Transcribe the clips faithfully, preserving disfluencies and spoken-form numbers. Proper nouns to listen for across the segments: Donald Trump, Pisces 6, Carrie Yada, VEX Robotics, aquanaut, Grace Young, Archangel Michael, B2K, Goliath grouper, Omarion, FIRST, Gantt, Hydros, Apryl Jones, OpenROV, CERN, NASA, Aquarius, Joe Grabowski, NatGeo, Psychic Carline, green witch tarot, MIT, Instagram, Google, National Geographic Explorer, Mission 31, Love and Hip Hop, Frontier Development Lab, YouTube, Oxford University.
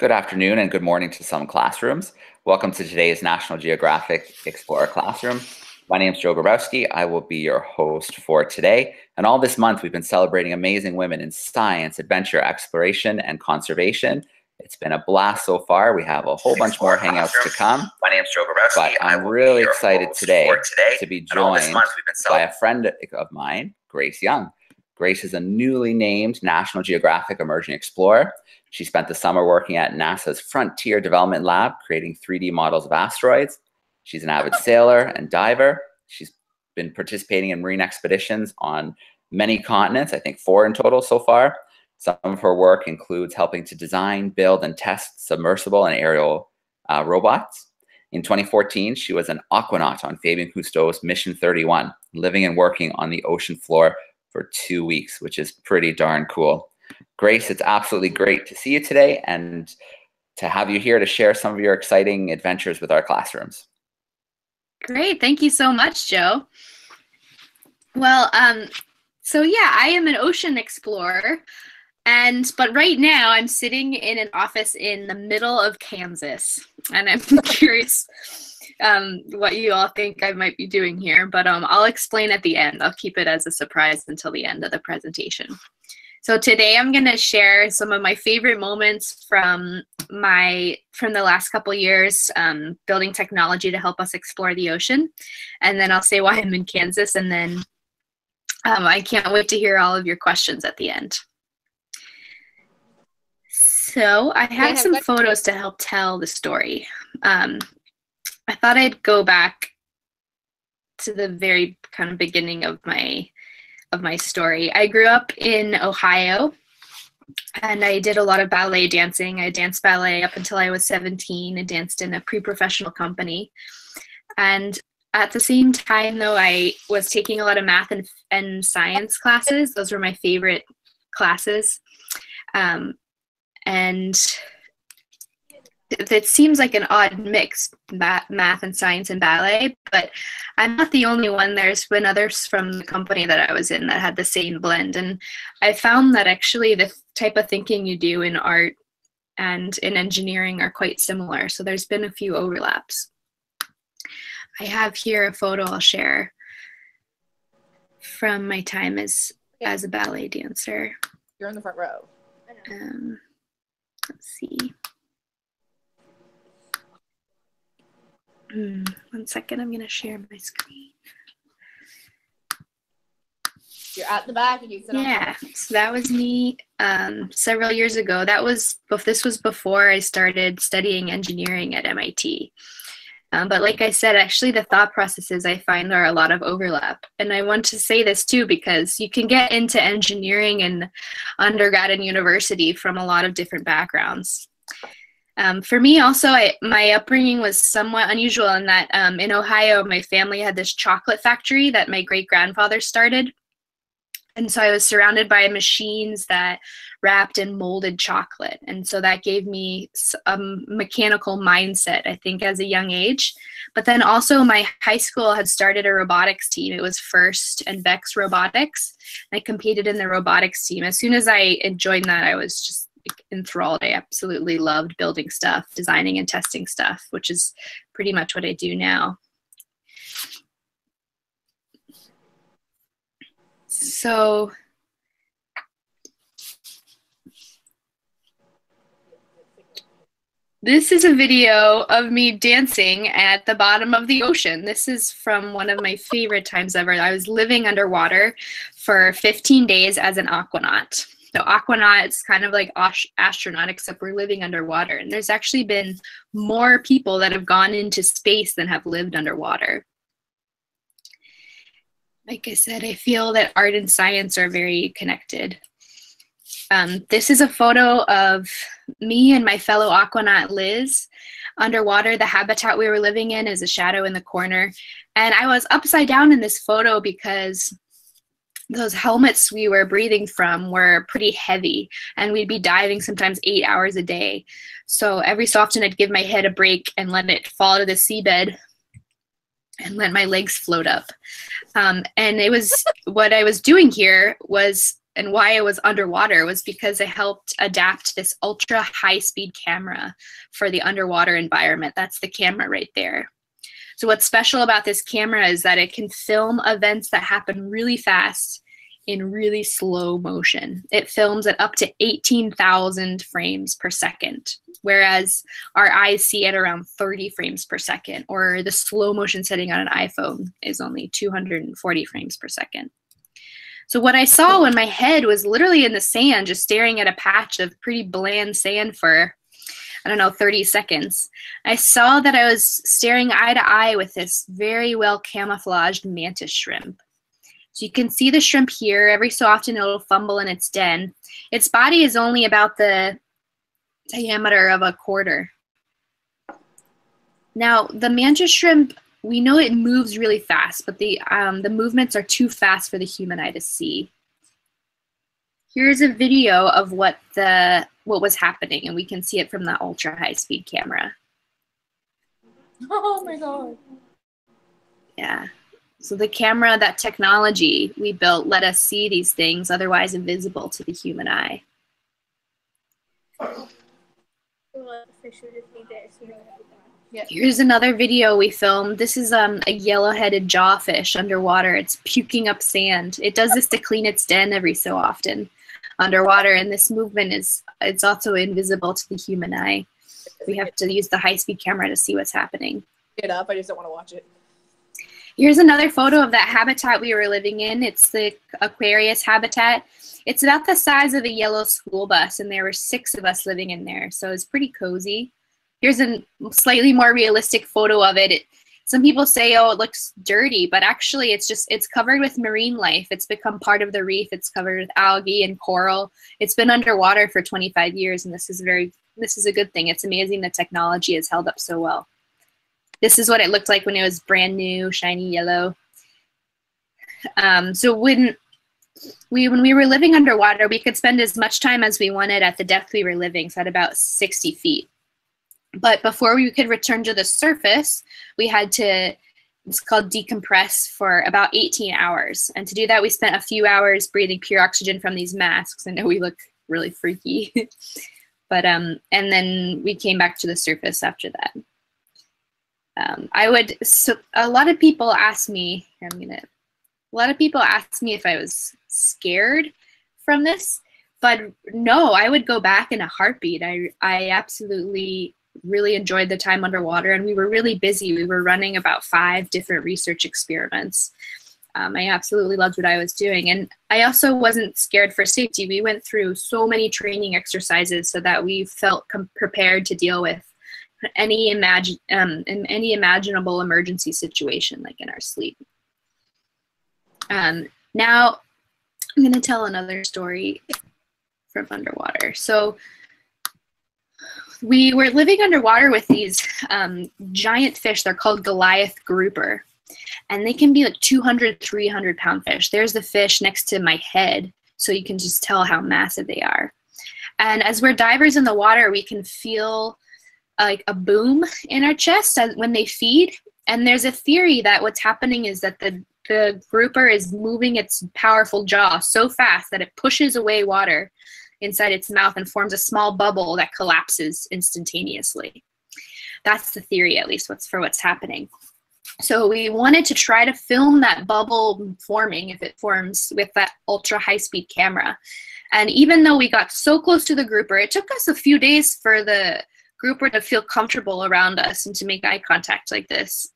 Good afternoon and good morning to some classrooms. Welcome to today's National Geographic Explorer classroom. My name is Joe Grabowski. I will be your host for today. And all this month, we've been celebrating amazing women in science, adventure, exploration, and conservation. It's been a blast so far. We have a whole Explorer bunch more hangouts classroom. to come. My name is Joe Grabowski. But I'm really excited today, today to be joined month, by a friend of mine, Grace Young. Grace is a newly named National Geographic Emerging Explorer. She spent the summer working at NASA's Frontier Development Lab, creating three D models of asteroids. She's an avid sailor and diver. She's been participating in marine expeditions on many continents, I think four in total so far. Some of her work includes helping to design, build, and test submersible and aerial uh, robots. In twenty fourteen, she was an aquanaut on Fabien Cousteau's Mission thirty-one, living and working on the ocean floor for two weeks, which is pretty darn cool. Grace, it's absolutely great to see you today and to have you here to share some of your exciting adventures with our classrooms. Great. Thank you so much, Joe. Well, um, so yeah, I am an ocean explorer, and but right now I'm sitting in an office in the middle of Kansas, and I'm curious um, what you all think I might be doing here, but um, I'll explain at the end. I'll keep it as a surprise until the end of the presentation. So today I'm going to share some of my favorite moments from my from the last couple years um, building technology to help us explore the ocean, and then I'll say why I'm in Kansas, and then um, I can't wait to hear all of your questions at the end. So I have some photos to help tell the story. Um, I thought I'd go back to the very kind of beginning of my of my story. I grew up in Ohio, and I did a lot of ballet dancing. I danced ballet up until I was seventeen and danced in a pre-professional company. And at the same time, though, I was taking a lot of math and, and science classes. Those were my favorite classes. Um, and it seems like an odd mix, math and science and ballet, but I'm not the only one. There's been others from the company that I was in that had the same blend, and I found that actually the type of thinking you do in art and in engineering are quite similar, so there's been a few overlaps. I have here a photo I'll share from my time as, as a ballet dancer. You're in the front row. Um, let's see. One second, I'm gonna share my screen. You're at the back and you sit on. Yeah, so that was me um, several years ago. That was this was before I started studying engineering at M I T. Um, but like I said, actually the thought processes I find are a lot of overlap. And I want to say this too, because you can get into engineering and undergrad and university from a lot of different backgrounds. Um, for me also, I, my upbringing was somewhat unusual in that um, in Ohio, my family had this chocolate factory that my great-grandfather started. And so I was surrounded by machines that wrapped and molded chocolate. And so that gave me a mechanical mindset, I think, as a young age. But then also my high school had started a robotics team. It was FIRST and VEX Robotics. And I competed in the robotics team. As soon as I joined that, I was just enthralled. I absolutely loved building stuff, designing and testing stuff, which is pretty much what I do now. So this is a video of me dancing at the bottom of the ocean. This is from one of my favorite times ever. I was living underwater for fifteen days as an aquanaut. So aquanaut, it's kind of like astronaut, except we're living underwater. And there's actually been more people that have gone into space than have lived underwater. Like I said, I feel that art and science are very connected. Um, this is a photo of me and my fellow aquanaut Liz. Underwater, the habitat we were living in is a shadow in the corner. And I was upside down in this photo because those helmets we were breathing from were pretty heavy, and we'd be diving sometimes eight hours a day. So every so often I'd give my head a break and let it fall to the seabed and let my legs float up. Um, and it was, what I was doing here was and why I was underwater was because I helped adapt this ultra high-speed camera for the underwater environment. That's the camera right there. So what's special about this camera is that it can film events that happen really fast in really slow motion. It films at up to eighteen thousand frames per second, whereas our eyes see at around thirty frames per second, or the slow motion setting on an iPhone is only two hundred forty frames per second. So what I saw when my head was literally in the sand, just staring at a patch of pretty bland sand for, I don't know, thirty seconds, I saw that I was staring eye to eye with this very well camouflaged mantis shrimp. So you can see the shrimp here. Every so often it'll fumble in its den. Its body is only about the diameter of a quarter. Now, the mantis shrimp, we know it moves really fast, but the, um, the movements are too fast for the human eye to see. Here's a video of what, the, what was happening, and we can see it from the ultra high-speed camera. Oh my God. Yeah. So the camera, that technology we built, let us see these things otherwise invisible to the human eye. Here's another video we filmed. This is um, a yellow-headed jawfish underwater. It's puking up sand. It does this to clean its den every so often underwater, and this movement is it's also invisible to the human eye. We have to use the high-speed camera to see what's happening. Get up. I just don't want to watch it. Here's another photo of that habitat we were living in. It's the Aquarius habitat. It's about the size of a yellow school bus, and there were six of us living in there, so it's pretty cozy. Here's a slightly more realistic photo of it. It some people say, oh, it looks dirty, but actually it's just, it's covered with marine life. It's become part of the reef. It's covered with algae and coral. It's been underwater for twenty-five years, and this is very, this is a good thing. It's amazing the technology has held up so well. This is what it looked like when it was brand new, shiny yellow. Um, so when we, when we were living underwater, we could spend as much time as we wanted at the depth we were living, so at about sixty feet. But before we could return to the surface, we had to, it's called decompress, for about eighteen hours. And to do that, we spent a few hours breathing pure oxygen from these masks. I know we look really freaky. but um, and then we came back to the surface after that. Um, I would, so a lot of people ask me, here I'm gonna, a lot of people ask me if I was scared from this, but no, I would go back in a heartbeat. I, I absolutely really enjoyed the time underwater, and we were really busy. We were running about five different research experiments. Um, I absolutely loved what I was doing. And I also wasn't scared for safety. We went through so many training exercises so that we felt com- prepared to deal with any imagine um in any imaginable emergency situation, like in our sleep. Um now I'm going to tell another story from underwater. So we were living underwater with these um giant fish. They're called Goliath grouper, and they can be like two hundred, three hundred pound fish. There's the fish next to my head, so you can just tell how massive they are. And as we're divers in the water, we can feel like a boom in our chest when they feed. And there's a theory that what's happening is that the, the grouper is moving its powerful jaw so fast that it pushes away water inside its mouth and forms a small bubble that collapses instantaneously. That's the theory, at least, what's for what's happening. So we wanted to try to film that bubble forming, if it forms, with that ultra high-speed camera. And even though we got so close to the grouper, it took us a few days for the grouper to feel comfortable around us and to make eye contact like this.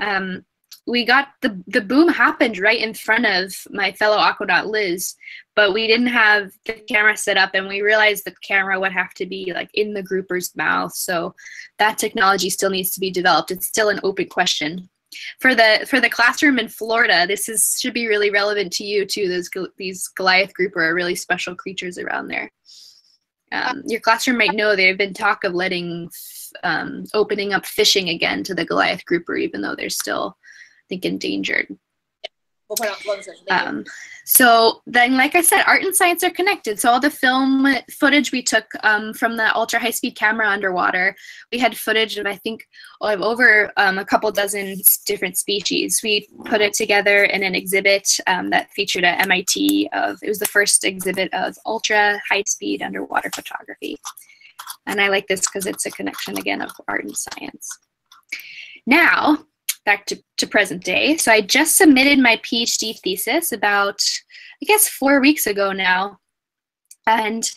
Um, we got, the, the boom happened right in front of my fellow Aquanaut Liz, but we didn't have the camera set up, and we realized the camera would have to be like in the grouper's mouth. So that technology still needs to be developed. It's still an open question. For the, for the classroom in Florida, this is, should be really relevant to you too. Those, these Goliath grouper are really special creatures around there. Um, your classroom might know there have been talk of letting, um, opening up fishing again to the Goliath grouper, even though they're still, I think, endangered. We'll put up one session. Um, so then, like I said, art and science are connected. So all the film footage we took um, from the ultra high-speed camera underwater, we had footage of, I think, of over um, a couple dozen different species. We put it together in an exhibit um, that featured at M I T. Of it was the first exhibit of ultra high-speed underwater photography. And I like this because it's a connection, again, of art and science. Now, back to, to present day. So I just submitted my PhD thesis about, I guess, four weeks ago now. And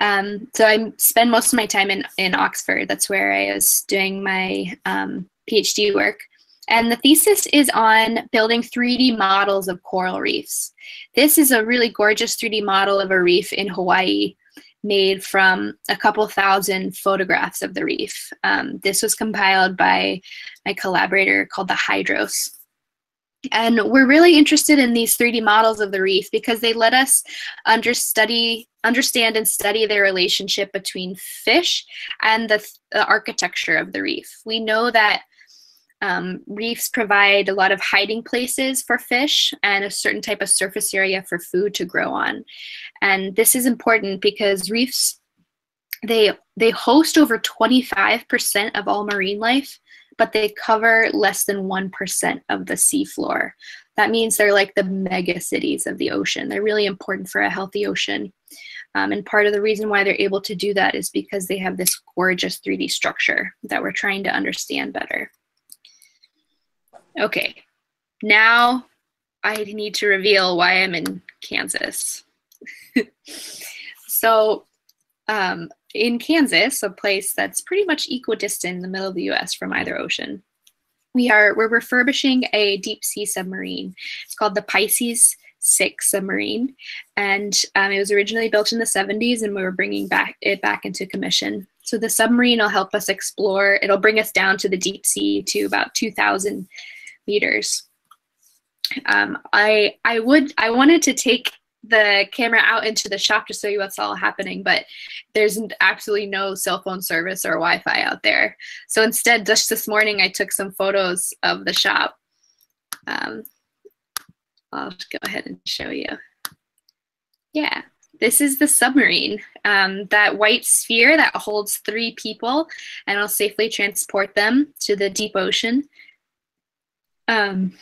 um, so I spend most of my time in, in Oxford. That's where I was doing my um, PhD work. And the thesis is on building three D models of coral reefs. This is a really gorgeous three D model of a reef in Hawaii, made from a couple thousand photographs of the reef. Um, this was compiled by my collaborator called the Hydros. And we're really interested in these three D models of the reef because they let us under study, understand and study their relationship between fish and the, the architecture of the reef. We know that um, reefs provide a lot of hiding places for fish and a certain type of surface area for food to grow on. And this is important because reefs, they, they host over twenty-five percent of all marine life, but they cover less than one percent of the seafloor. That means they're like the mega cities of the ocean. They're really important for a healthy ocean. Um, and part of the reason why they're able to do that is because they have this gorgeous three D structure that we're trying to understand better. Okay, now I need to reveal why I'm in Kansas. So um, in Kansas, a place that's pretty much equidistant in the middle of the U S from either ocean, we are, we're refurbishing a deep sea submarine. It's called the Pisces six submarine. And um, it was originally built in the seventies and we were bringing back it back into commission. So the submarine will help us explore. It'll bring us down to the deep sea to about two thousand meters. Um, I, I would, I wanted to take the camera out into the shop to show you what's all happening, but there's absolutely no cell phone service or Wi-Fi out there. So instead, just this morning, I took some photos of the shop. Um, I'll go ahead and show you. Yeah, this is the submarine, um, that white sphere that holds three people and will safely transport them to the deep ocean. Um,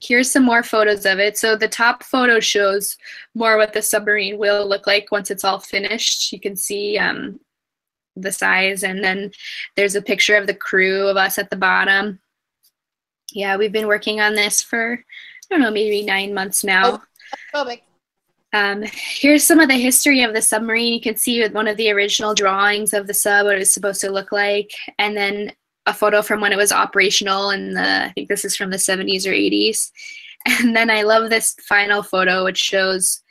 Here's some more photos of it. So the top photo shows more what the submarine will look like once it's all finished. You can see um, the size, and then there's a picture of the crew of us at the bottom. Yeah, we've been working on this for, I don't know, maybe nine months now. Oh, um, here's some of the history of the submarine. You can see one of the original drawings of the sub, what it was supposed to look like, and then a photo from when it was operational, and I think this is from the seventies or eighties. And then I love this final photo, which shows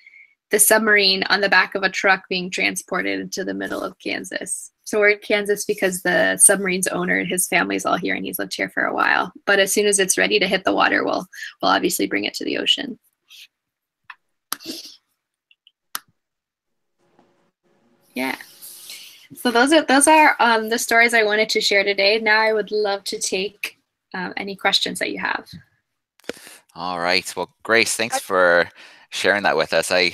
the submarine on the back of a truck being transported into the middle of Kansas. So we're in Kansas because the submarine's owner and his family's all here, and he's lived here for a while. But as soon as it's ready to hit the water, we'll, we'll obviously bring it to the ocean. Yeah. So those are, those are um, the stories I wanted to share today. Now I would love to take um, any questions that you have. All right. Well, Grace, thanks for sharing that with us. I,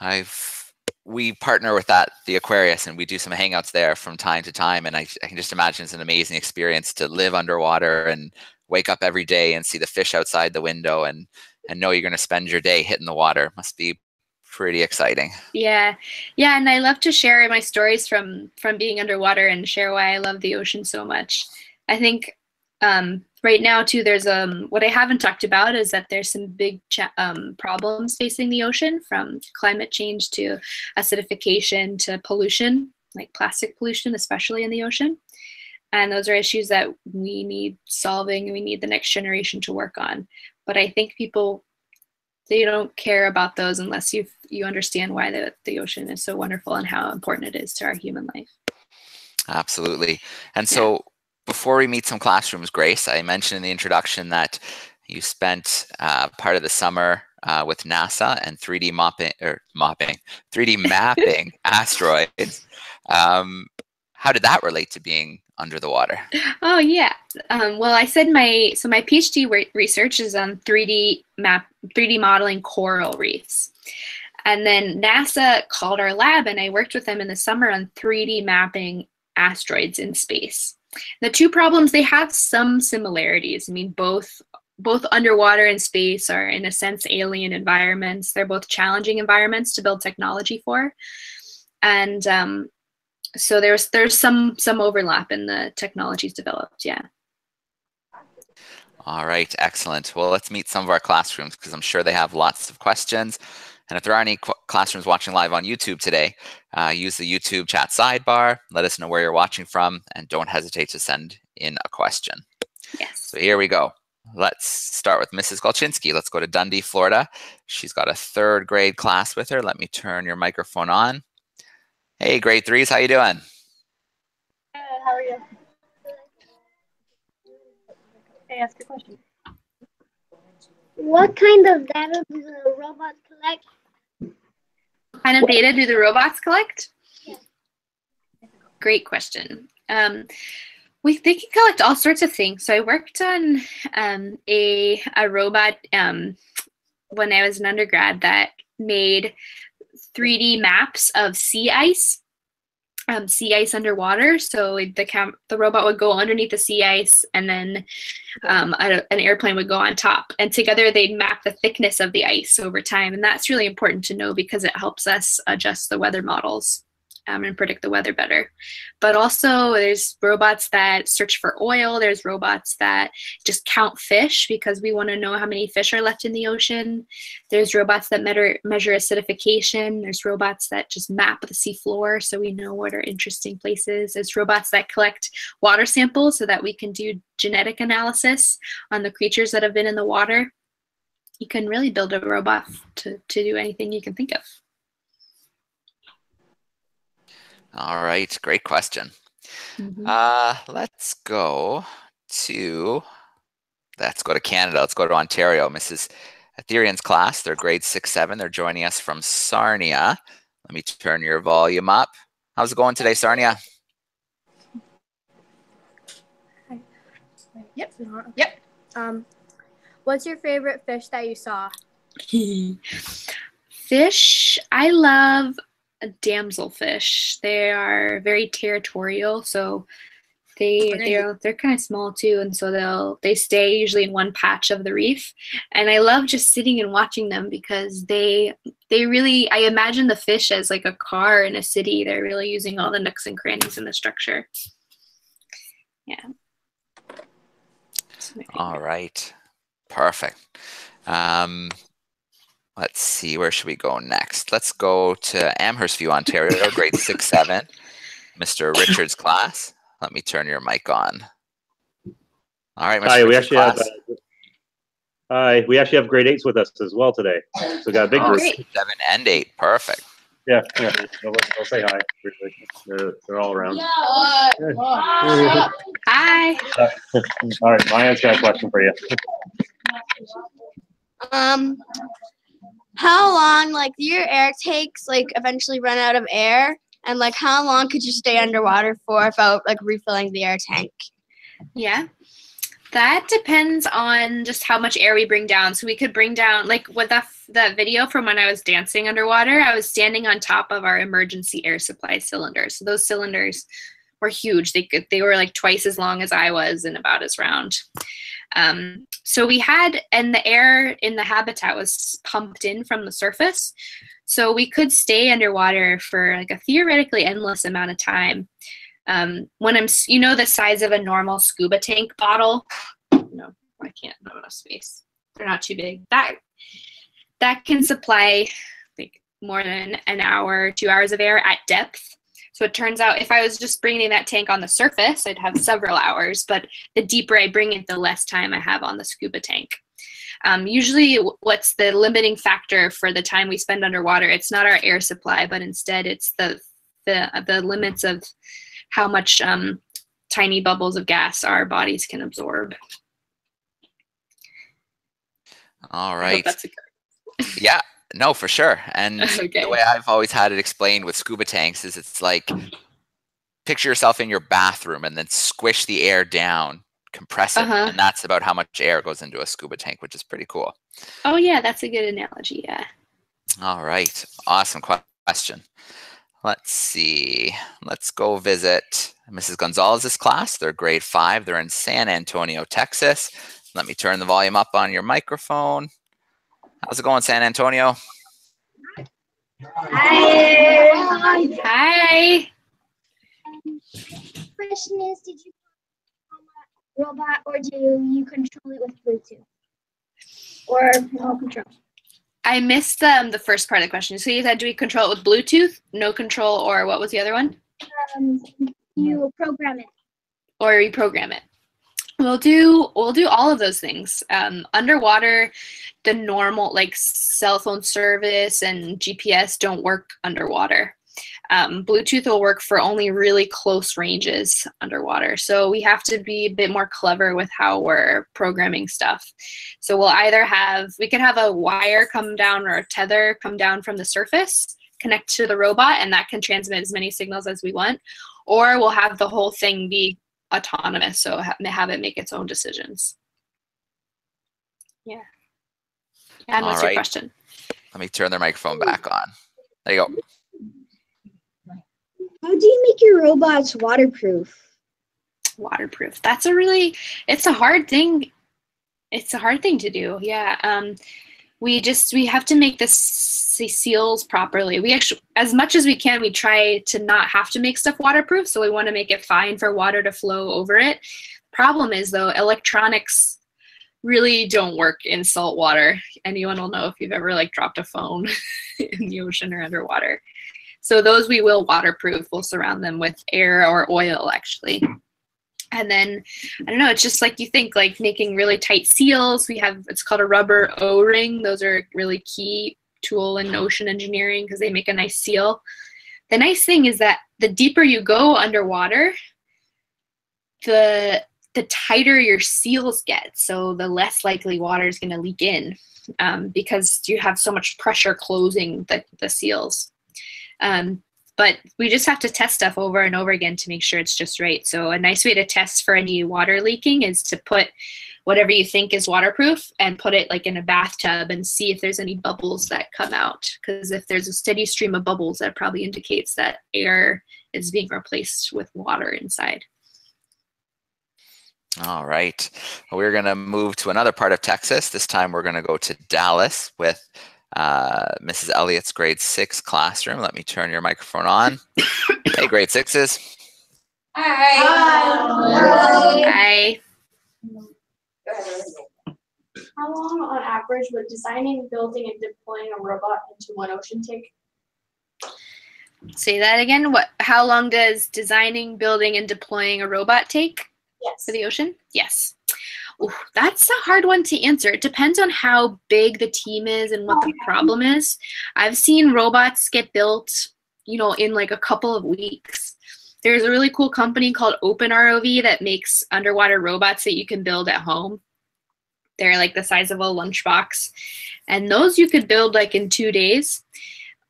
I've, we partner with that, the Aquarius, and we do some hangouts there from time to time. And I, I can just imagine it's an amazing experience to live underwater and wake up every day and see the fish outside the window and, and know you're going to spend your day hitting the water. Must be pretty exciting. Yeah. Yeah. And I love to share my stories from, from being underwater and share why I love the ocean so much. I think um, right now too, there's um, what I haven't talked about is that there's some big cha um, problems facing the ocean, from climate change to acidification to pollution, like plastic pollution, especially in the ocean. And those are issues that we need solving, and we need the next generation to work on. But I think people, they don't care about those unless you you understand why the, the ocean is so wonderful and how important it is to our human life. Absolutely. And so yeah. Before we meet some classrooms, Grace, I mentioned in the introduction that you spent uh, part of the summer uh, with NASA and three D mopping, or mopping, three D mapping asteroids. Um, how did that relate to being under the water? Oh, yeah. Um, well, I said my, so my PhD research is on three D map, three D modeling coral reefs. And then NASA called our lab, and I worked with them in the summer on three D mapping asteroids in space. The two problems, they have some similarities. I mean, both both underwater and space are, in a sense, alien environments. They're both challenging environments to build technology for. And um, so there's there's some some overlap in the technologies developed, yeah. All right, excellent. Well, let's meet some of our classrooms, because I'm sure they have lots of questions. And if there are any qu classrooms watching live on YouTube today, uh, use the YouTube chat sidebar. Let us know where you're watching from, and don't hesitate to send in a question. Yes. So here we go. Let's start with Missus Golchinski. Let's go to Dundee, Florida. She's got a third grade class with her. Let me turn your microphone on. Hey, grade threes, how you doing? Good, how are you? Hey, ask a question. What kind of data do the robots collect? What kind of data do the robots collect? Yeah. Great question. Um, we they can collect all sorts of things. So I worked on um, a a robot um, when I was an undergrad that made three D maps of sea ice, um, sea ice underwater. So the cam the robot would go underneath the sea ice, and then um, a, an airplane would go on top. And together they'd map the thickness of the ice over time. And that's really important to know, because it helps us adjust the weather models um, and predict the weather better. But also there's robots that search for oil. There's robots that just count fish, because we want to know how many fish are left in the ocean. There's robots that measure, measure acidification. There's robots that just map the seafloor, so we know what are interesting places. There's robots that collect water samples so that we can do genetic analysis on the creatures that have been in the water. You can really build a robot to, to do anything you can think of. All right, great question. Mm-hmm. uh, let's go to, let's go to Canada. Let's go to Ontario. Missus Atherian's class, they're grade six, seven. They're joining us from Sarnia. Let me turn your volume up. How's it going today, Sarnia? Hi. Yep. Yep. Um, what's your favorite fish that you saw? Fish, I love damselfish. They are very territorial, so they they're they're kind of small too, and so they'll they stay usually in one patch of the reef. And I love just sitting and watching them, because they they really, I imagine the fish as like a car in a city. They're really using all the nooks and crannies in the structure. Yeah. All right. Perfect. Um, Let's see, where should we go next? Let's go to Amherstview, Ontario, grade six, seven, Mister Richards' class. Let me turn your mic on. All right, Mister Hi, Richards we actually class. Have. Uh, hi, we actually have grade eights with us as well today. So we got a big group. Right. Seven and eight, perfect. Yeah, yeah. They'll, they'll say hi. They're, they're all around. Yeah, uh, hi. Hi. All right, Maya's got a question for you. Um. How long, like, your air takes, like, eventually run out of air? And, like, how long could you stay underwater for without, like, refilling the air tank? Yeah. That depends on just how much air we bring down. So we could bring down, like, with that, that video from when I was dancing underwater, I was standing on top of our emergency air supply cylinders. So those cylinders were huge. They, could, they were, like, twice as long as I was and about as round. Um, so we had, and the air in the habitat was pumped in from the surface. So we could stay underwater for like a theoretically endless amount of time. Um, when I'm, you know, the size of a normal scuba tank bottle, no, I can't, not enough space. They're not too big. That, that can supply like more than an hour, two hours of air at depth. So it turns out if I was just bringing that tank on the surface, I'd have several hours, but the deeper I bring it, the less time I have on the scuba tank. Um, usually what's the limiting factor for the time we spend underwater, it's not our air supply, but instead it's the, the, the limits of how much um, tiny bubbles of gas our bodies can absorb. All right. That's a good yeah. No, for sure. And okay. The way I've always had it explained with scuba tanks is it's like picture yourself in your bathroom and then squish the air down, compress it. Uh-huh. And that's about how much air goes into a scuba tank, which is pretty cool. Oh, yeah, that's a good analogy. Yeah. All right. Awesome question. Let's see. Let's go visit Missus Gonzalez's class. They're grade five. They're in San Antonio, Texas. Let me turn the volume up on your microphone. How's it going, San Antonio? Hi. Hi. Question is, did you control a robot or do you control it with Bluetooth or remote control? I missed um, the first part of the question. So you said, do we control it with Bluetooth, no control, or what was the other one? Um, you program it. Or you program it. We'll do we'll do all of those things. Um, underwater, the normal like cell phone service and G P S don't work underwater. Um, Bluetooth will work for only really close ranges underwater. So we have to be a bit more clever with how we're programming stuff. So we'll either have, we can have a wire come down or a tether come down from the surface, connect to the robot, and that can transmit as many signals as we want. Or we'll have the whole thing be autonomous, so ha have it make its own decisions. Yeah. And what's your question? Let me turn their microphone back on. There you go. How do you make your robots waterproof? Waterproof. That's a really, it's a hard thing. It's a hard thing to do. Yeah. Um, we just, we have to make the seals properly. We actually, as much as we can, we try to not have to make stuff waterproof. So we want to make it fine for water to flow over it. Problem is though, electronics really don't work in salt water. Anyone will know if you've ever like dropped a phone in the ocean or underwater. So those we will waterproof. We'll surround them with air or oil, actually. And then, I don't know, it's just like you think, like making really tight seals. We have, it's called a rubber O-ring. Those are really key tool in ocean engineering because they make a nice seal. The nice thing is that the deeper you go underwater, the, the tighter your seals get. So the less likely water is going to leak in um, because you have so much pressure closing the, the seals. Um, but we just have to test stuff over and over again to make sure it's just right. So a nice way to test for any water leaking is to put whatever you think is waterproof and put it like in a bathtub and see if there's any bubbles that come out. Because if there's a steady stream of bubbles, that probably indicates that air is being replaced with water inside. All right. Well, we're going to move to another part of Texas. This time we're going to go to Dallas with Uh, Missus Elliott's grade six classroom. Let me turn your microphone on. Hey, grade sixes. Hi. Hi. Hi. How long on average would designing, building, and deploying a robot into one ocean take? Say that again. What? How long does designing, building, and deploying a robot take? Yes. For the ocean? Yes. Ooh, that's a hard one to answer. It depends on how big the team is and what the problem is. I've seen robots get built, you know, in like a couple of weeks. There's a really cool company called OpenROV that makes underwater robots that you can build at home. They're like the size of a lunchbox. And those you could build like in two days.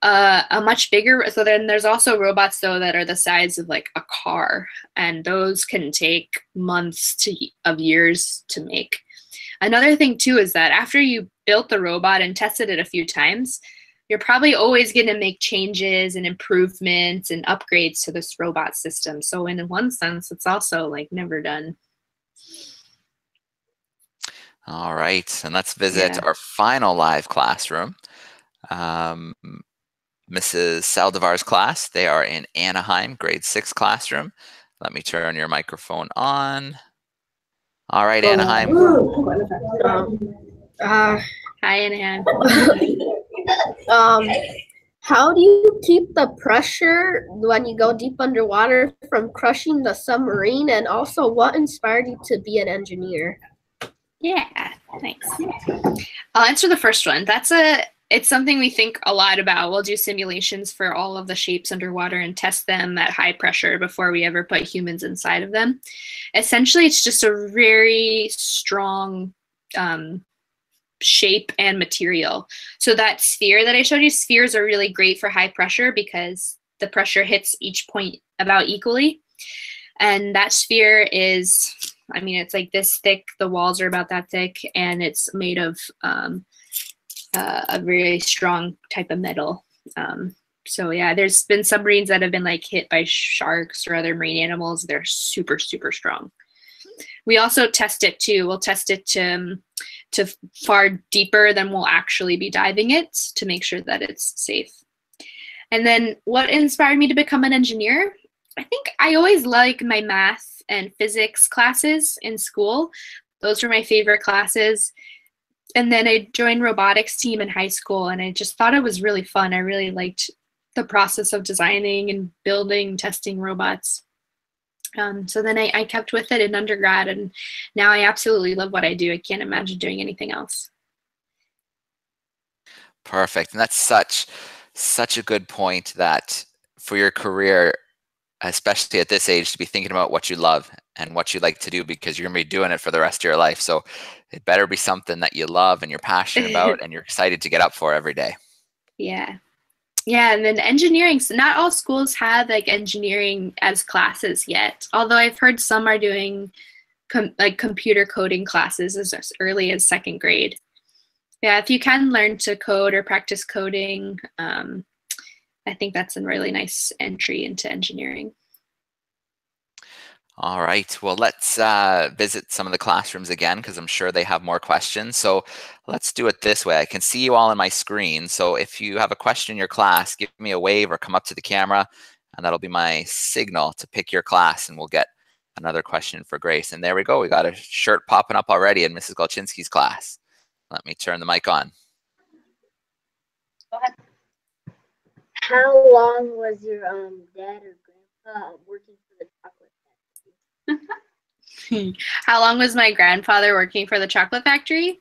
Uh, a much bigger, so then there's also robots though that are the size of like a car, and those can take months to of years to make. Another thing too is that after you built the robot and tested it a few times, you're probably always going to make changes and improvements and upgrades to this robot system. So in one sense, it's also like never done. All right, and let's visit yeah. our final live classroom. Um, Missus Saldivar's class. They are in Anaheim, grade six classroom. Let me turn your microphone on. All right, Anaheim. Um, uh, Hi, Anaheim. um, how do you keep the pressure when you go deep underwater from crushing the submarine? And also, what inspired you to be an engineer? Yeah, thanks. I'll answer the first one. That's a It's something we think a lot about. We'll do simulations for all of the shapes underwater and test them at high pressure before we ever put humans inside of them. Essentially, it's just a very strong um, shape and material. So that sphere that I showed you, spheres are really great for high pressure because the pressure hits each point about equally. And that sphere is, I mean, it's like this thick. The walls are about that thick, and it's made of um, uh, a really strong type of metal. Um, so yeah, there's been submarines that have been like hit by sharks or other marine animals. They're super, super strong. We also test it too. We'll test it to, um, to far deeper than we'll actually be diving it to make sure that it's safe. And then what inspired me to become an engineer? I think I always liked my math and physics classes in school. Those were my favorite classes. And then I joined robotics team in high school, and I just thought it was really fun. I really liked the process of designing and building, testing robots. Um, so then I, I kept with it in undergrad, and now I absolutely love what I do. I can't imagine doing anything else. Perfect. And that's such, such a good point, that for your career, especially at this age, to be thinking about what you love and what you like to do, because you're going to be doing it for the rest of your life. So it better be something that you love and you're passionate about and you're excited to get up for every day. Yeah. Yeah, and then engineering, so not all schools have like engineering as classes yet, although I've heard some are doing com like computer coding classes as early as second grade. Yeah, if you can learn to code or practice coding, um, I think that's a really nice entry into engineering. All right, well, let's uh, visit some of the classrooms again, because I'm sure they have more questions. So let's do it this way. I can see you all on my screen. So if you have a question in your class, give me a wave or come up to the camera, and that'll be my signal to pick your class, and we'll get another question for Grace. And there we go. We got a shirt popping up already in Missus Golczynski's class. Let me turn the mic on. Go ahead. How long was your um, dad or grandpa working for the chocolate? How long was my grandfather working for the chocolate factory?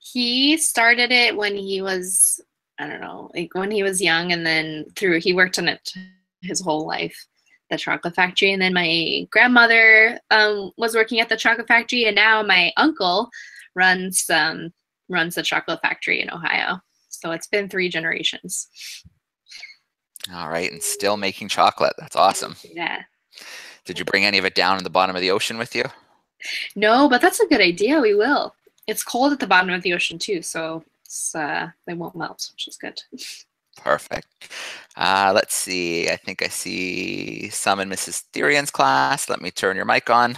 He started it when he was, I don't know, like when he was young, and then through, he worked on it his whole life, the chocolate factory. And then my grandmother um, was working at the chocolate factory, and now my uncle runs, um, runs the chocolate factory in Ohio. So it's been three generations. All right, and still making chocolate. That's awesome. Yeah. Did you bring any of it down in the bottom of the ocean with you? No, but that's a good idea. We will. It's cold at the bottom of the ocean too, so it's, uh, they won't melt, which is good. Perfect. Uh, let's see. I think I see some in Missus Therian's class. Let me turn your mic on.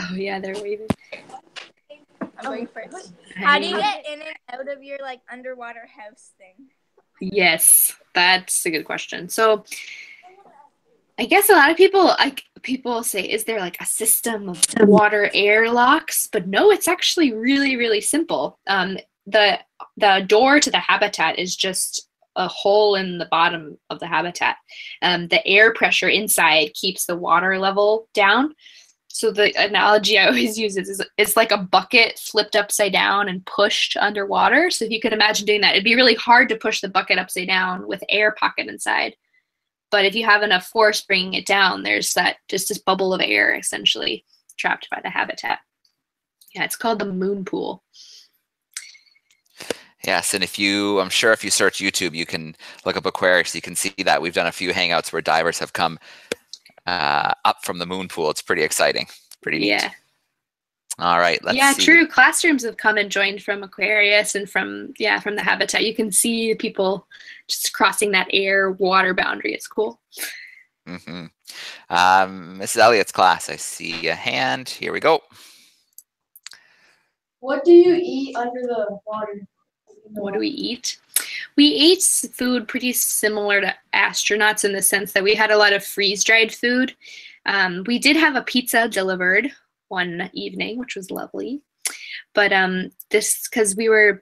Oh, yeah, they're waving. I'm going first. How do you get in and out of your like underwater house thing? Yes, that's a good question. So I guess a lot of people, like people say, is there like a system of water air locks? But no, it's actually really, really simple. Um, the the door to the habitat is just a hole in the bottom of the habitat. Um, the air pressure inside keeps the water level down. So the analogy I always use is, is it's like a bucket flipped upside down and pushed underwater. So if you could imagine doing that, it'd be really hard to push the bucket upside down with air pocket inside. But if you have enough force bringing it down, there's that just this bubble of air essentially trapped by the habitat. Yeah, it's called the moon pool. Yes, and if you, I'm sure if you search YouTube, you can look up Aquarius. You can see that we've done a few hangouts where divers have come uh, up from the moon pool. It's pretty exciting. Pretty neat. Yeah. All right. Let's yeah, see. True. Classrooms have come and joined from Aquarius and from, yeah, from the habitat. You can see people just crossing that air water boundary. It's cool. Mm-hmm. um, Missus Elliott's class, I see a hand. Here we go. What do you eat under the water? What do we eat? We ate food pretty similar to astronauts in the sense that we had a lot of freeze-dried food. Um, we did have a pizza delivered one evening, which was lovely, but um this because we were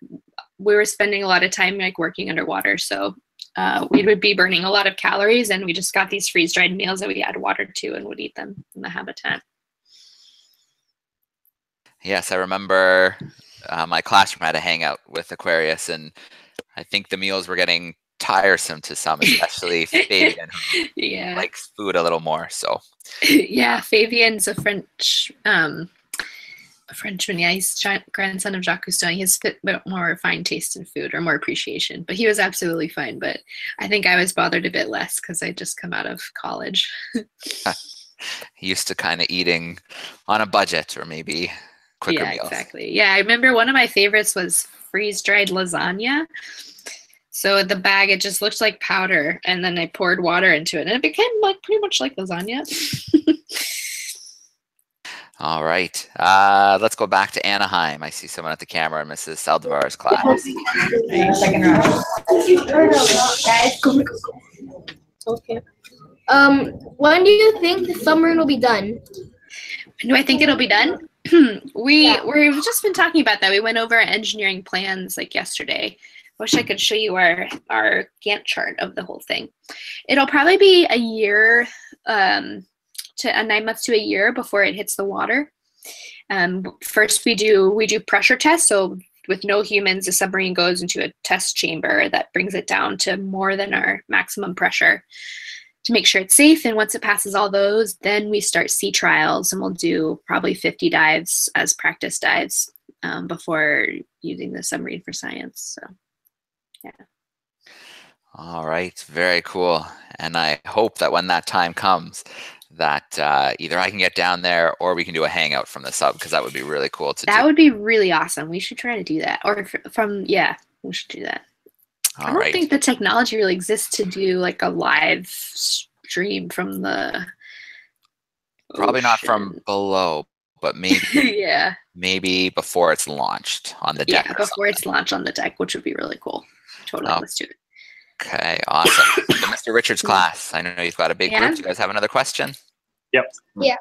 we were spending a lot of time like working underwater, so uh we would be burning a lot of calories, and we just got these freeze-dried meals that we add water to and would eat them in the habitat. Yes, I remember uh, my classroom had a hangout with Aquarius, and I think the meals were getting tiresome to some, especially Fabian, who yeah. likes food a little more. So yeah, Fabian's a French um, a Frenchman. Yeah, he's grandson of Jacques Cousteau. He has a bit more refined taste in food, or more appreciation. But he was absolutely fine. But I think I was bothered a bit less because I just come out of college. used to kind of eating on a budget or maybe quicker yeah, meals. Yeah, exactly. Yeah, I remember one of my favorites was freeze-dried lasagna. So the bag, it just looked like powder, and then I poured water into it, and it became like pretty much like lasagna. All right, uh, let's go back to Anaheim. I see someone at the camera in Missus Saldivar's class. Okay. Um, when do you think the submarine will be done? When do I think it'll be done? we yeah. we've just been talking about that. We went over engineering plans like yesterday. Wish I could show you our, our Gantt chart of the whole thing. It'll probably be a year, um, to uh, nine months to a year before it hits the water. Um, first, we do we do pressure tests. So with no humans, the submarine goes into a test chamber that brings it down to more than our maximum pressure to make sure it's safe. And once it passes all those, then we start sea trials, and we'll do probably fifty dives as practice dives um, before using the submarine for science. So. Yeah. All right. Very cool. And I hope that when that time comes that uh, either I can get down there or we can do a hangout from the sub, because that would be really cool to that do. That would be really awesome. We should try to do that. Or from, yeah, we should do that. All I don't right. think the technology really exists to do like a live stream from the Probably ocean. Not from below, but maybe. yeah. Maybe before it's launched on the deck. Yeah, before it's launched on the deck, which would be really cool. Totally, oh. Let's do it. Okay, awesome. So Mister Richards' class, I know you've got a big yeah. group. Do you guys have another question? Yep. Yeah.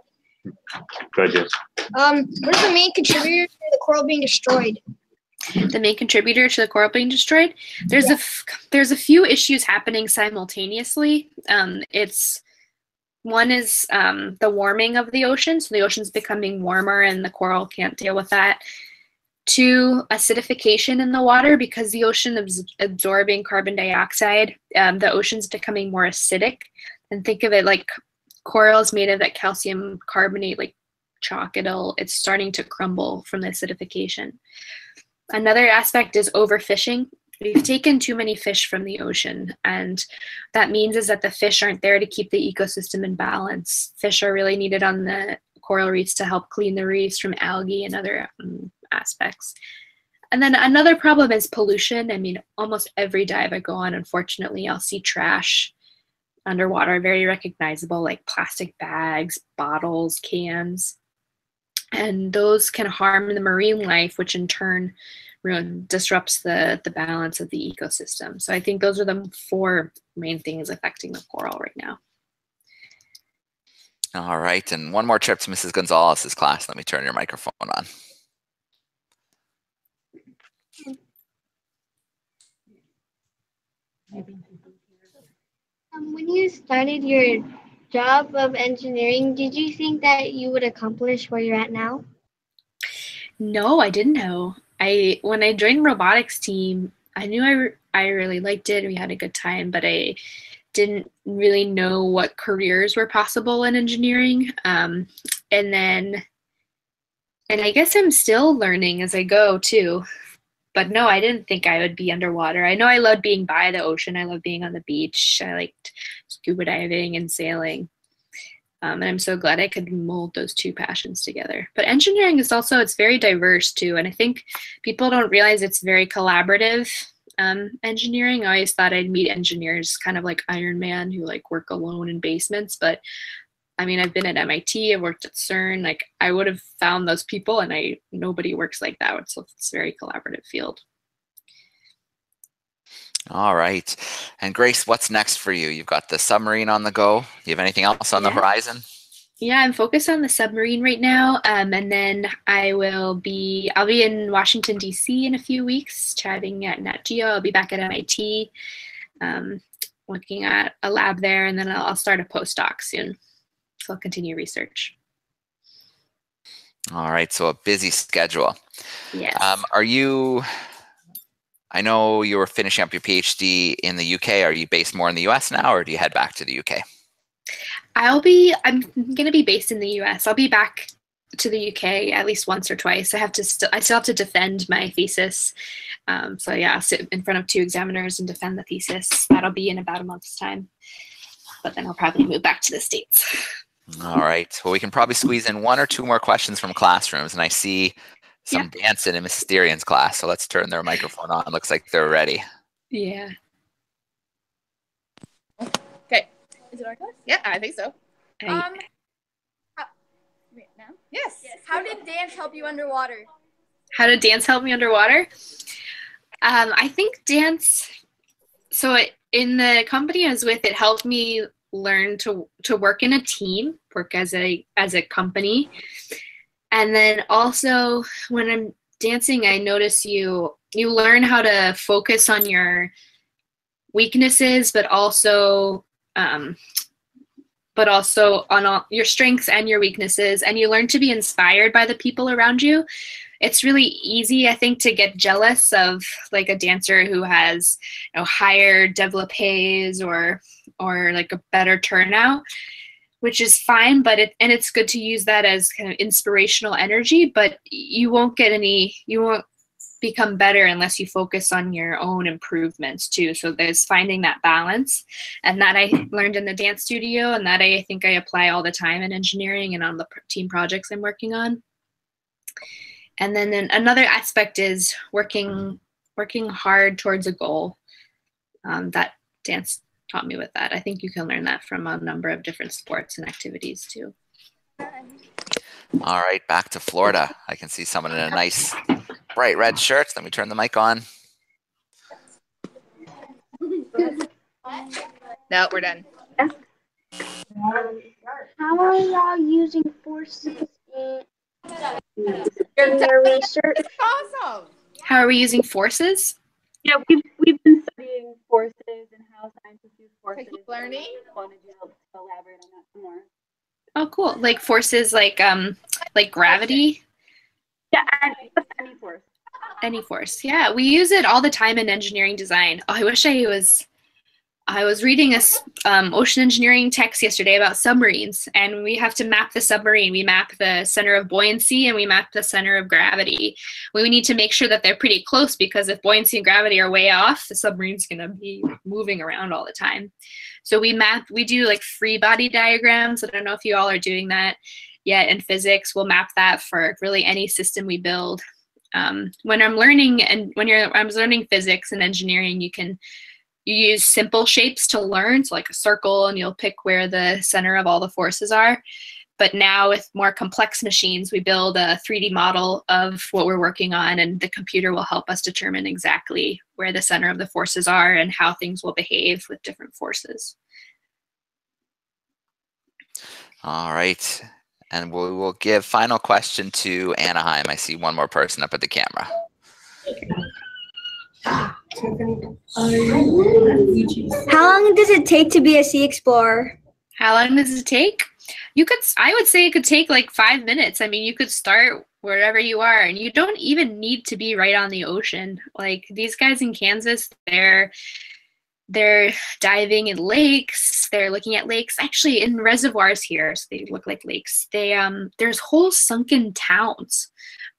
Go ahead, yes. Um, what is the main contributor to the coral being destroyed? The main contributor to the coral being destroyed? There's yeah. a f there's a few issues happening simultaneously. Um, it's one is um, the warming of the ocean. So the ocean's becoming warmer, and the coral can't deal with that. Two, acidification in the water, because the ocean is absorbing carbon dioxide. Um, the ocean's becoming more acidic. And think of it like corals made of that calcium carbonate, like chalk. It'll, it's starting to crumble from the acidification. Another aspect is overfishing. We've taken too many fish from the ocean, and that means is that the fish aren't there to keep the ecosystem in balance. Fish are really needed on the coral reefs to help clean the reefs from algae and other um, aspects. And then another problem is pollution. I mean, almost every dive I go on, unfortunately, I'll see trash underwater, very recognizable, like plastic bags, bottles, cans. And those can harm the marine life, which in turn ruin, disrupts the, the balance of the ecosystem. So I think those are the four main things affecting the coral right now. All right, and one more trip to Missus Gonzalez's class. Let me turn your microphone on. Um, when you started your job of engineering, did you think that you would accomplish where you're at now? No, I didn't know. I when I joined robotics team, I knew I, re I really liked it. We had a good time, but I didn't really know what careers were possible in engineering. Um, and then, and I guess I'm still learning as I go too. But no, I didn't think I would be underwater. I know I loved being by the ocean. I loved being on the beach. I liked scuba diving and sailing. Um, and I'm so glad I could mold those two passions together. But engineering is also, it's very diverse too. And I think people don't realize it's very collaborative. Um, engineering, I always thought I'd meet engineers kind of like Iron Man who like work alone in basements. But I mean, I've been at M I T, I've worked at CERN, like I would have found those people, and I nobody works like that. So it's a very collaborative field. All right. And Grace, what's next for you? You've got the submarine on the go. Do you have anything else on yeah. the horizon? Yeah, I'm focused on the submarine right now. Um, and then I will be, I'll be in Washington, D C in a few weeks, chatting at Nat Geo. I'll be back at M I T, um, working at a lab there, and then I'll, I'll start a postdoc soon. So I'll continue research. All right, so a busy schedule. Yes. Um, are you, I know you were finishing up your PhD in the U K. Are you based more in the U S now, or do you head back to the U K? I'll be, I'm going to be based in the U S. I'll be back to the U K at least once or twice. I have to, st I still have to defend my thesis. Um, so yeah, I'll sit in front of two examiners and defend the thesis. That'll be in about a month's time. But then I'll probably move back to the States. All right. Well, we can probably squeeze in one or two more questions from classrooms. And I see some yeah. dancing in Miz Styrian's class. So let's turn their microphone on. It looks like they're ready. Yeah. Okay. Is it our class? Yeah, I think so. Um, um how, wait, now? Yes. yes. How did dance help you underwater? How did dance help me underwater? Um, I think dance, so it, in the company I was with, it helped me learn to to work in a team, work as a as a company. And then also when I'm dancing, I notice you you learn how to focus on your weaknesses, but also um, but also on all your strengths and your weaknesses, and you learn to be inspired by the people around you. It's really easy, I think, to get jealous of like a dancer who has, you know, higher developpés or or like a better turnout, which is fine, but it and it's good to use that as kind of inspirational energy, but you won't get any, you won't become better unless you focus on your own improvements too. So there's finding that balance, and that I learned in the dance studio, and that I think I apply all the time in engineering and on the team projects I'm working on. And then, then another aspect is working working hard towards a goal. Um, that dance taught me with that. I think you can learn that from a number of different sports and activities too. All right, back to Florida. I can see someone in a nice bright red shirt. Let me turn the mic on. No, we're done. How are y'all using forces in your research? Awesome. How are we using forces? Yeah, we've, we've been studying forces and how scientists use forces. Like learning? I want to elaborate on that some more. Oh, cool. Like forces like um like gravity? Yeah, any force. Any force. Yeah, we use it all the time in engineering design. Oh, I wish I was I was reading a um, ocean engineering text yesterday about submarines, and we have to map the submarine. We map the center of buoyancy and we map the center of gravity. We need to make sure that they're pretty close, because if buoyancy and gravity are way off, the submarine's going to be moving around all the time. So we map, we do like free body diagrams. I don't know if you all are doing that yet in physics. We'll map that for really any system we build. Um, when I'm learning and when you're, I was learning physics and engineering, you can You use simple shapes to learn, so like a circle, and you'll pick where the center of all the forces are. But now with more complex machines, we build a three D model of what we're working on, and the computer will help us determine exactly where the center of the forces are and how things will behave with different forces. All right. And we will give final question to Anaheim. I see one more person up at the camera. Okay. How long does it take to be a sea explorer? How long does it take? You could, I would say it could take like five minutes. I mean, you could start wherever you are, and you don't even need to be right on the ocean. Like these guys in Kansas, they're they're diving in lakes. They're looking at lakes, actually in reservoirs here, so they look like lakes. They um, there's whole sunken towns.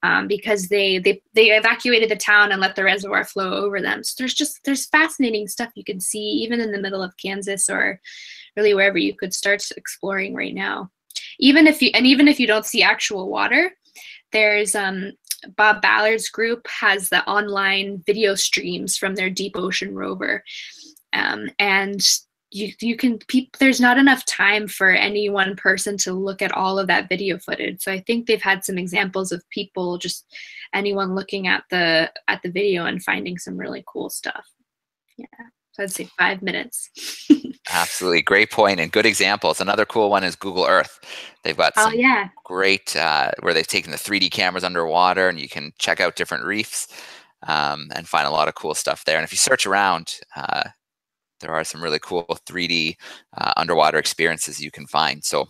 Um, because they, they they evacuated the town and let the reservoir flow over them. So there's just there's fascinating stuff you can see even in the middle of Kansas, or really wherever you could start exploring right now. Even if you and even if you don't see actual water, there's um, Bob Ballard's group has the online video streams from their deep ocean rover, um, and you you can peep, there's not enough time for any one person to look at all of that video footage. So I think they've had some examples of people, just anyone looking at the at the video and finding some really cool stuff. Yeah, so I'd say five minutes. Absolutely, great point and good examples. Another cool one is Google Earth. They've got some oh, yeah. great uh, where they've taken the three D cameras underwater, and you can check out different reefs um, and find a lot of cool stuff there. And if you search around, uh, there are some really cool three D uh, underwater experiences you can find. So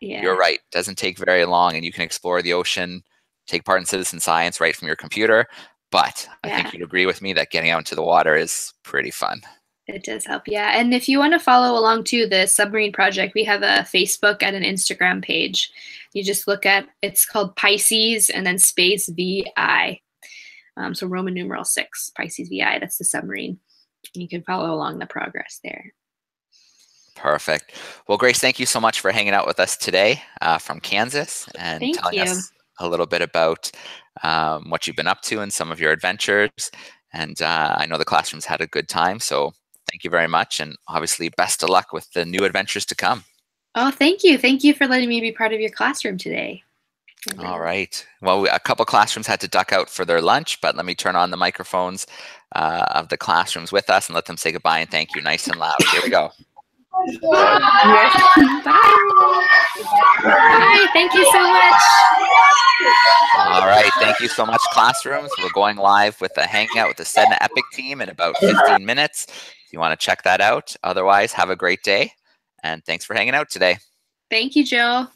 yeah. You're right, it doesn't take very long, and you can explore the ocean, take part in citizen science right from your computer. But yeah. I think you'd agree with me that getting out into the water is pretty fun. It does help, yeah. And if you want to follow along too, the submarine project, we have a Facebook and an Instagram page. You just look at, it's called Pisces and then space V I. Um, so Roman numeral six, Pisces V I, that's the submarine. You can follow along the progress there. Perfect. Well, Grace, thank you so much for hanging out with us today uh, from Kansas and thank telling you. us a little bit about um, what you've been up to and some of your adventures. And uh, I know the classroom's had a good time, so thank you very much. And obviously, best of luck with the new adventures to come. Oh, thank you. Thank you for letting me be part of your classroom today. Okay. All right. Well, we, a couple classrooms had to duck out for their lunch, but let me turn on the microphones uh, of the classrooms with us and let them say goodbye and thank you nice and loud. Here we go. Bye. Bye. Bye. Thank you so much. All right. Thank you so much, classrooms. We're going live with a hangout with the Sedna Epic team in about fifteen minutes. If you want to check that out. Otherwise, have a great day. And thanks for hanging out today. Thank you, Jill.